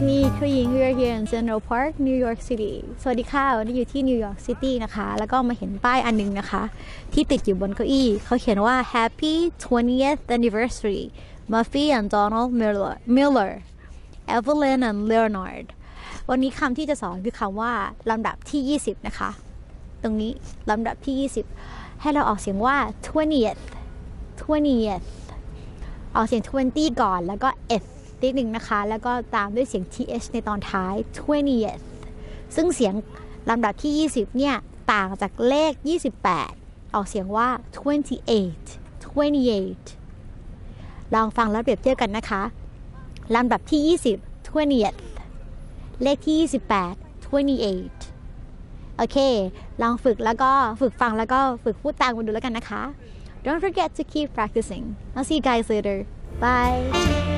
It's me, Kuying. We are here in Central Park, New York City. สวัสดีค่ะ วันนี้อยู่ที่ New York City นะคะ แล้วก็มาเห็นป้ายอันนึงนะคะที่ติดอยู่บนเก้าอี้เขาเขียนว่า Happy 20th Anniversary Murphy and Donald Miller, Evelyn and Leonard. วันนี้คำที่จะสอนคือคำว่าลำดับที่20นะคะตรงนี้ลำดับที่20ให้เราออกเสียงว่า 20th ออกเสียง 20 ก่อนแล้วก็ thนิดหนึ่งนะคะแล้วก็ตามด้วยเสียง th ในตอนท้าย 20th ซึ่งเสียงลำดับที่20เนี่ยต่างจากเลข28ออกเสียงว่า 28 ลองฟังแล้วเปรียบเทียบกันนะคะลำดับที่20 20th เลขที่28 28โอเคลองฝึกแล้วก็ฝึกฟังแล้วก็ฝึกพูดตามกันดูแล้วกันนะคะ Don't forget to keep practicing I'll see you guys later bye